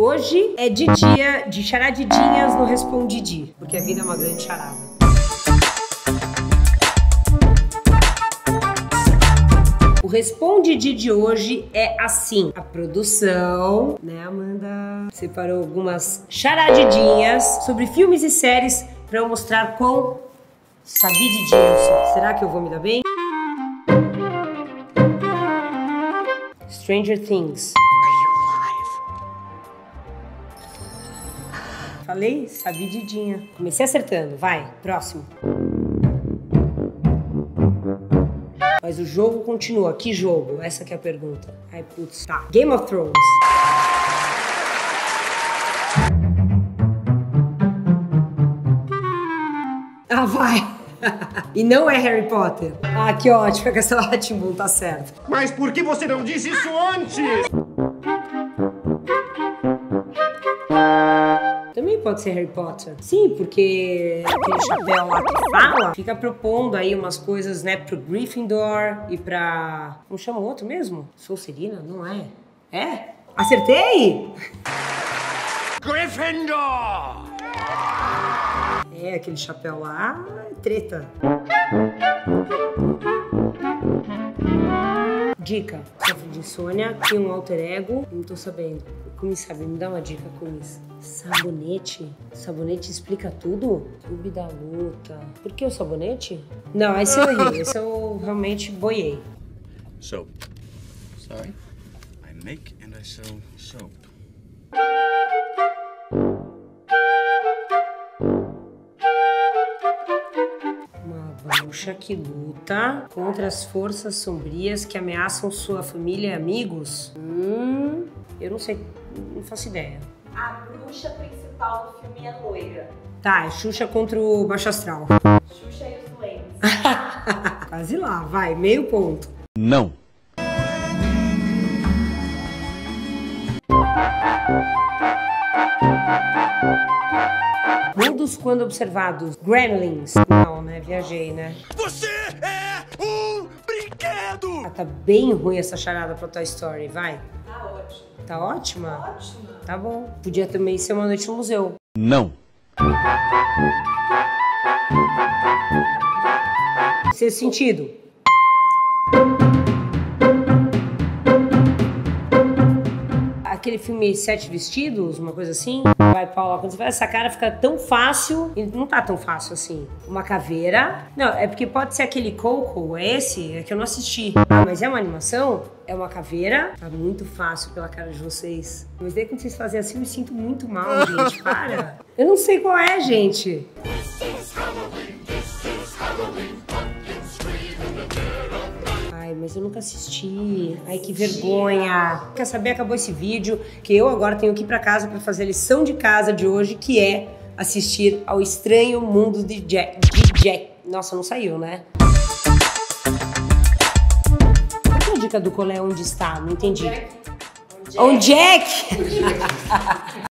Hoje é de dia de charadidinhas no Respondidi, porque a vida é uma grande charada. O Respondidi de hoje é assim. A produção, né, Amanda, separou algumas charadidinhas sobre filmes e séries para eu mostrar quão sabididinho eu sou. Será que eu vou me dar bem? Stranger Things. Falei? Sabididinha. Comecei acertando. Vai, próximo. Mas o jogo continua. Que jogo? Essa que é a pergunta. Ai, putz. Tá. Game of Thrones. Ah, vai. E não é Harry Potter. Ah, que ótimo. Castelo Ra Tim Bum, tá certo. Mas por que você não disse isso antes? Também pode ser Harry Potter. Sim, porque aquele chapéu lá que fala fica propondo aí umas coisas, né, pro Gryffindor e pra... Como chama o outro mesmo? Sonserina? Não é? É? Acertei! Gryffindor! É, aquele chapéu lá é treta. Dica. Sofre de insônia, tem um alter ego, não tô sabendo. Como sabe? Me dá uma dica com isso. Sabonete? Sabonete explica tudo? Clube da luta. Por que o sabonete? Não, esse eu errei. Esse eu realmente boiei. Soap. Sorry? I make and I sell soap. Bruxa que luta contra as forças sombrias que ameaçam sua família e amigos? Eu não sei, não faço ideia. A bruxa principal do filme é loira. Tá, é Xuxa contra o baixo astral. Xuxa e os Duendes. Quase lá, vai, meio ponto. Não. Todos quando observados. Gremlins. Não, né? Viajei, né? Você é um brinquedo! Ah, tá bem ruim essa charada pra Toy Story, vai. Tá ótimo. Tá ótima? Tá ótima. Tá bom. Podia também ser uma noite no museu. Não. Sexto sentido. Aquele filme Sete Vestidos, uma coisa assim. Vai, Paula, quando você faz essa cara fica tão fácil. Ele não tá tão fácil assim. Uma caveira. Não, é porque pode ser aquele Coco, é esse? É que eu não assisti. Ah, mas é uma animação? É uma caveira? Tá muito fácil pela cara de vocês. Mas daí quando vocês fazem assim, eu me sinto muito mal, gente. Para. Eu não sei qual é, gente. Mas eu nunca assisti. Ai, que vergonha. Quer saber? Acabou esse vídeo, que eu agora tenho que ir pra casa pra fazer a lição de casa de hoje, que é assistir ao Estranho Mundo de Jack. Nossa, não saiu, né? Qual é a dica do colé onde está? Não entendi. Onde é que?